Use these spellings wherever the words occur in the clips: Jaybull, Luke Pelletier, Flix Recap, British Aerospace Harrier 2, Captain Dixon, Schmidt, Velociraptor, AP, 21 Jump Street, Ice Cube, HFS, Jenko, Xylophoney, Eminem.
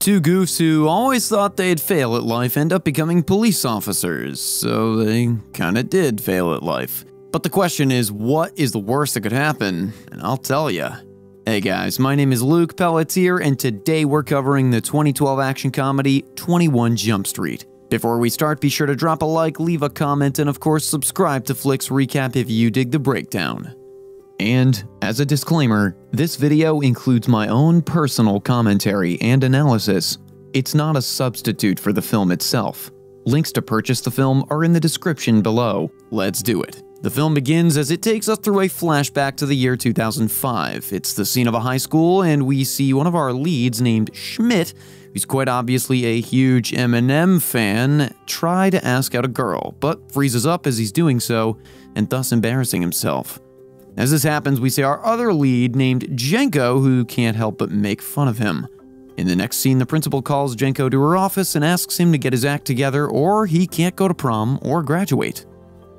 Two goofs who always thought they'd fail at life end up becoming police officers, so they kinda did fail at life. But the question is, what is the worst that could happen? And I'll tell ya. Hey guys, my name is Luke Pelletier, and today we're covering the 2012 action comedy 21 Jump Street. Before we start, be sure to drop a like, leave a comment, and of course subscribe to Flix Recap if you dig the breakdown. And, as a disclaimer, this video includes my own personal commentary and analysis. It's not a substitute for the film itself. Links to purchase the film are in the description below. Let's do it. The film begins as it takes us through a flashback to the year 2005. It's the scene of a high school, and we see one of our leads named Schmidt, who's quite obviously a huge Eminem fan, try to ask out a girl, but freezes up as he's doing so, and thus embarrassing himself. As this happens, we see our other lead named Jenko, who can't help but make fun of him. In the next scene, the principal calls Jenko to her office and asks him to get his act together, or he can't go to prom or graduate.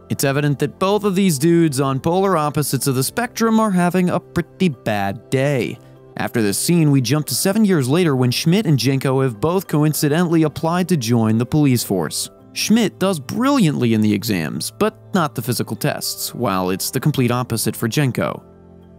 It's evident that both of these dudes on polar opposites of the spectrum are having a pretty bad day. After this scene, we jump to 7 years later when Schmidt and Jenko have both coincidentally applied to join the police force. Schmidt does brilliantly in the exams, but not the physical tests, while it's the complete opposite for Jenko.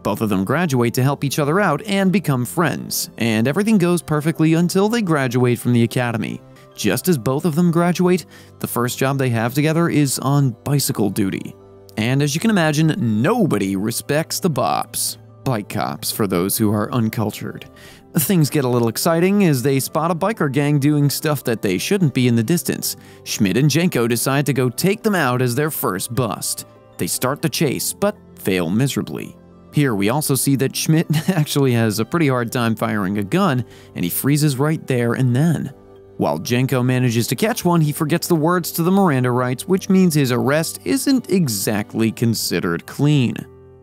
Both of them graduate to help each other out and become friends, and everything goes perfectly until they graduate from the academy. Just as both of them graduate, the first job they have together is on bicycle duty. And as you can imagine, nobody respects the bops. Bike cops, for those who are uncultured. Things get a little exciting as they spot a biker gang doing stuff that they shouldn't be in the distance. Schmidt and Jenko decide to go take them out as their first bust. They start the chase, but fail miserably. Here we also see that Schmidt actually has a pretty hard time firing a gun, and he freezes right there and then. While Jenko manages to catch one, he forgets the words to the Miranda rights, which means his arrest isn't exactly considered clean.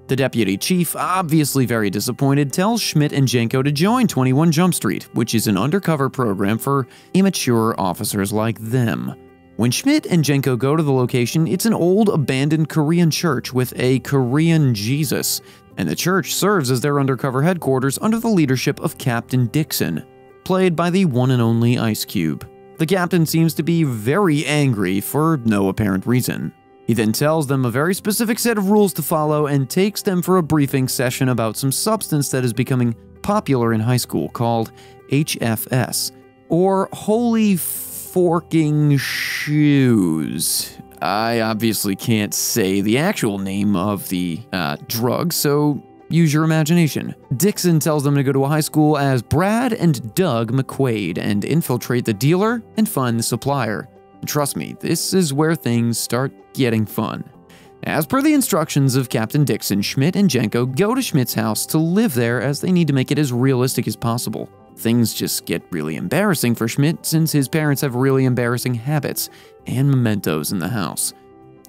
The deputy chief, obviously very disappointed, tells Schmidt and Jenko to join 21 Jump Street, which is an undercover program for immature officers like them. When Schmidt and Jenko go to the location, it's an old abandoned Korean church with a Korean Jesus, and the church serves as their undercover headquarters under the leadership of Captain Dixon, played by the one and only Ice Cube. The captain seems to be very angry for no apparent reason. He then tells them a very specific set of rules to follow and takes them for a briefing session about some substance that is becoming popular in high school called HFS, or Holy Forking Shoes. I obviously can't say the actual name of the drug, so use your imagination. Dixon tells them to go to a high school as Brad and Doug McQuaid and infiltrate the dealer and find the supplier. Trust me, this is where things start getting fun. As per the instructions of Captain Dixon, Schmidt and Jenko go to Schmidt's house to live there as they need to make it as realistic as possible. Things just get really embarrassing for Schmidt since his parents have really embarrassing habits and mementos in the house.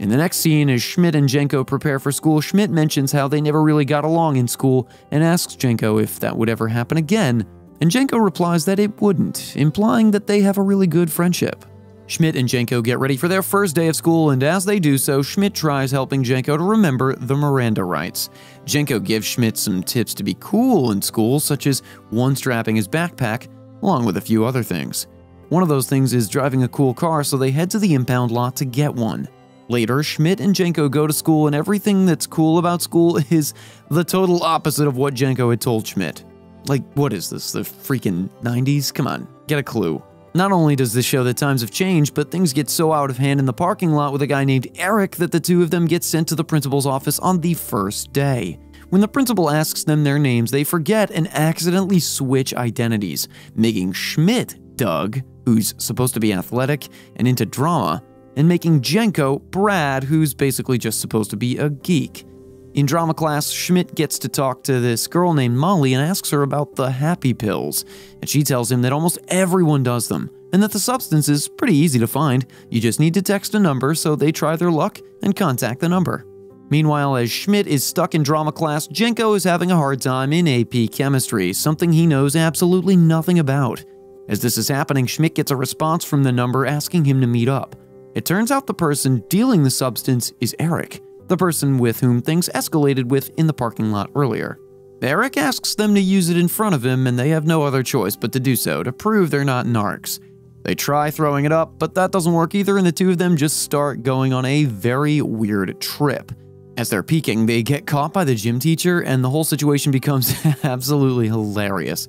In the next scene, as Schmidt and Jenko prepare for school, Schmidt mentions how they never really got along in school and asks Jenko if that would ever happen again, and Jenko replies that it wouldn't, implying that they have a really good friendship. Schmidt and Jenko get ready for their first day of school, and as they do so, Schmidt tries helping Jenko to remember the Miranda rights. Jenko gives Schmidt some tips to be cool in school, such as one strapping his backpack, along with a few other things. One of those things is driving a cool car, so they head to the impound lot to get one. Later, Schmidt and Jenko go to school, and everything that's cool about school is the total opposite of what Jenko had told Schmidt. Like, what is this, the freaking 90s? Come on, get a clue. Not only does this show that times have changed, but things get so out of hand in the parking lot with a guy named Eric that the two of them get sent to the principal's office on the first day. When the principal asks them their names, they forget and accidentally switch identities, making Schmidt Doug, who's supposed to be athletic and into drama, and making Jenko Brad, who's basically just supposed to be a geek. In drama class, Schmidt gets to talk to this girl named Molly and asks her about the happy pills, and she tells him that almost everyone does them, and that the substance is pretty easy to find, you just need to text a number, so they try their luck and contact the number. Meanwhile, as Schmidt is stuck in drama class, Jenko is having a hard time in AP Chemistry, something he knows absolutely nothing about. As this is happening, Schmidt gets a response from the number asking him to meet up. It turns out the person dealing the substance is Eric, the person with whom things escalated in the parking lot earlier. Eric asks them to use it in front of him, and they have no other choice but to do so, to prove they're not narcs. They try throwing it up, but that doesn't work either, and the two of them just start going on a very weird trip. As they're peeking, they get caught by the gym teacher, and the whole situation becomes absolutely hilarious.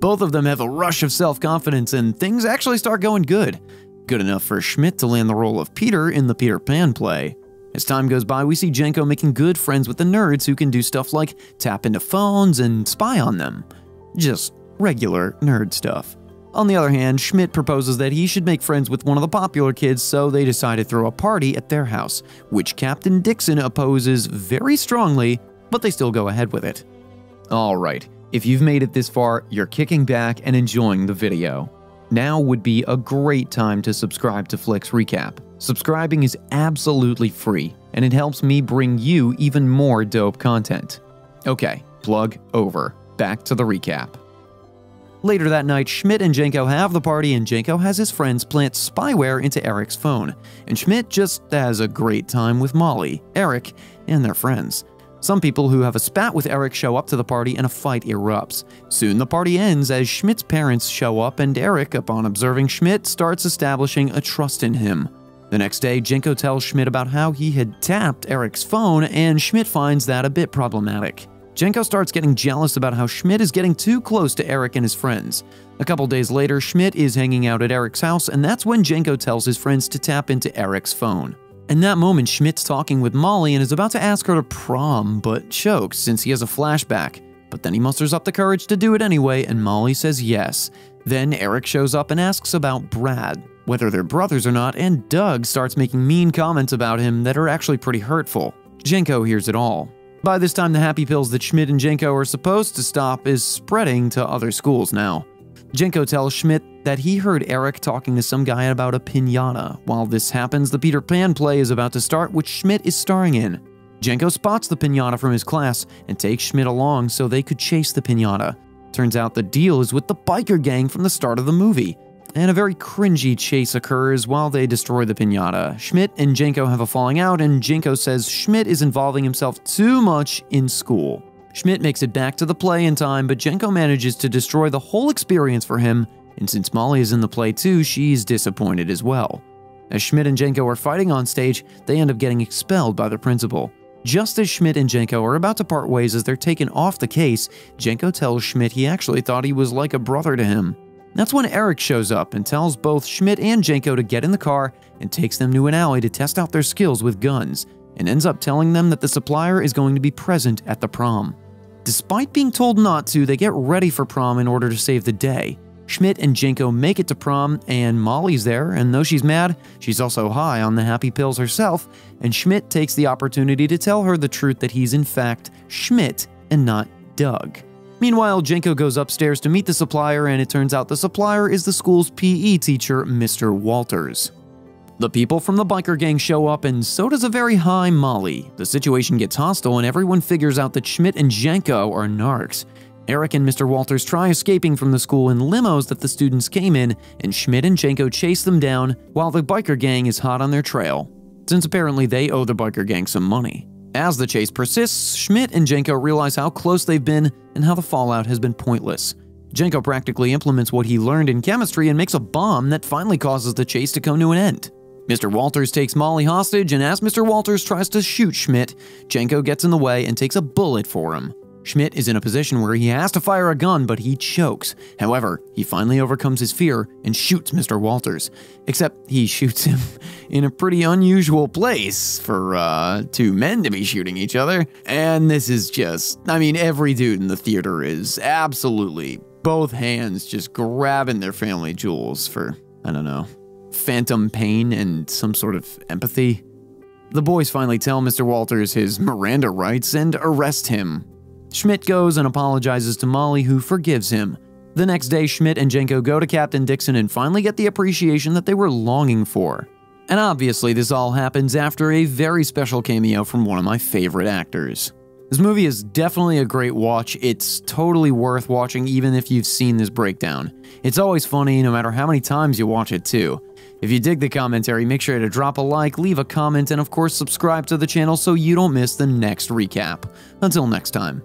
Both of them have a rush of self-confidence, and things actually start going good. Good enough for Schmidt to land the role of Peter in the Peter Pan play. As time goes by, we see Jenko making good friends with the nerds who can do stuff like tap into phones and spy on them. Just regular nerd stuff. On the other hand, Schmidt proposes that he should make friends with one of the popular kids, so they decide to throw a party at their house, which Captain Dixon opposes very strongly, but they still go ahead with it. Alright, if you've made it this far, you're kicking back and enjoying the video. Now would be a great time to subscribe to Flix Recap. Subscribing is absolutely free, and it helps me bring you even more dope content. Okay, plug over. Back to the recap. Later that night, Schmidt and Jenko have the party, and Jenko has his friends plant spyware into Eric's phone, and Schmidt just has a great time with Molly, Eric, and their friends. Some people who have a spat with Eric show up to the party, and a fight erupts. Soon the party ends as Schmidt's parents show up, and Eric, upon observing Schmidt, starts establishing a trust in him. The next day, Jenko tells Schmidt about how he had tapped Eric's phone, and Schmidt finds that a bit problematic. Jenko starts getting jealous about how Schmidt is getting too close to Eric and his friends. A couple days later, Schmidt is hanging out at Eric's house, and that's when Jenko tells his friends to tap into Eric's phone. In that moment, Schmidt's talking with Molly and is about to ask her to prom, but chokes since he has a flashback. But then he musters up the courage to do it anyway, and Molly says yes. Then Eric shows up and asks about Brad, whether they're brothers or not, and Doug starts making mean comments about him that are actually pretty hurtful. Jenko hears it all. By this time, the happy pills that Schmidt and Jenko are supposed to stop is spreading to other schools now. Jenko tells Schmidt that he heard Eric talking to some guy about a piñata. While this happens, the Peter Pan play is about to start, which Schmidt is starring in. Jenko spots the piñata from his class and takes Schmidt along so they could chase the piñata. Turns out the deal is with the biker gang from the start of the movie. And a very cringy chase occurs while they destroy the piñata. Schmidt and Jenko have a falling out, and Jenko says Schmidt is involving himself too much in school. Schmidt makes it back to the play in time, but Jenko manages to destroy the whole experience for him, and since Molly is in the play too, she's disappointed as well. As Schmidt and Jenko are fighting on stage, they end up getting expelled by the principal. Just as Schmidt and Jenko are about to part ways as they're taken off the case, Jenko tells Schmidt he actually thought he was like a brother to him. That's when Eric shows up and tells both Schmidt and Jenko to get in the car and takes them to an alley to test out their skills with guns, and ends up telling them that the supplier is going to be present at the prom. Despite being told not to, they get ready for prom in order to save the day. Schmidt and Jenko make it to prom, and Molly's there, and though she's mad, she's also high on the happy pills herself, and Schmidt takes the opportunity to tell her the truth that he's in fact Schmidt and not Doug. Meanwhile, Jenko goes upstairs to meet the supplier, and it turns out the supplier is the school's PE teacher, Mr. Walters. The people from the biker gang show up, and so does a very high Molly. The situation gets hostile, and everyone figures out that Schmidt and Jenko are narcs. Eric and Mr. Walters try escaping from the school in limos that the students came in, and Schmidt and Jenko chase them down while the biker gang is hot on their trail, since apparently they owe the biker gang some money. As the chase persists, Schmidt and Jenko realize how close they've been and how the fallout has been pointless. Jenko practically implements what he learned in chemistry and makes a bomb that finally causes the chase to come to an end. Mr. Walters takes Molly hostage, and as Mr. Walters tries to shoot Schmidt, Jenko gets in the way and takes a bullet for him. Schmidt is in a position where he has to fire a gun, but he chokes. However, he finally overcomes his fear and shoots Mr. Walters. Except he shoots him in a pretty unusual place for two men to be shooting each other. And this is just, I mean, every dude in the theater is absolutely both hands just grabbing their family jewels for, I don't know, phantom pain and some sort of empathy. The boys finally tell Mr. Walters his Miranda rights and arrest him. Schmidt goes and apologizes to Molly, who forgives him. The next day, Schmidt and Jenko go to Captain Dixon and finally get the appreciation that they were longing for. And obviously, this all happens after a very special cameo from one of my favorite actors. This movie is definitely a great watch. It's totally worth watching even if you've seen this breakdown. It's always funny no matter how many times you watch it too. If you dig the commentary, make sure to drop a like, leave a comment, and of course subscribe to the channel so you don't miss the next recap. Until next time.